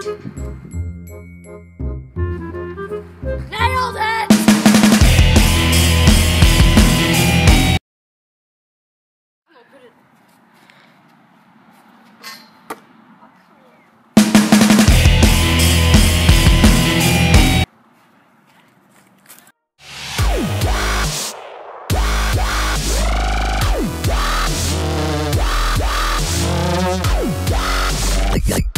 Nailed it! Like